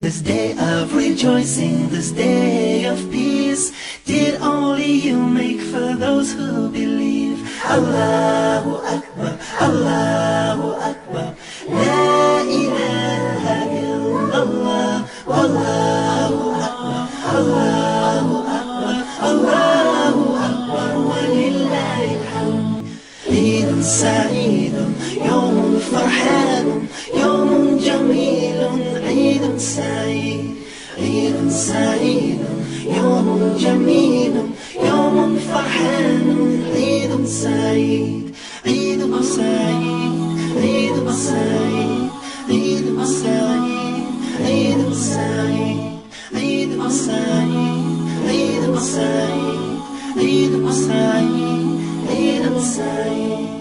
This day of rejoicing, this day of peace, did only you make for those who believe. Allahu Akbar, Allahu Akbar, La ilaha illallah, Wallahu Akbar, Allahu Akbar, Allahu Akbar, Walillahil hamd. Eidun Sa'idun, Yawmun Farhanun, Yawmun Jamilun, عيد سعيد عيد سعيد يوم جميل يوم فرحان عيد سعيد عيد سعيد عيد سعيد عيد سعيد عيد سعيد عيد سعيد عيد سعيد عيد سعيد عيد سعيد.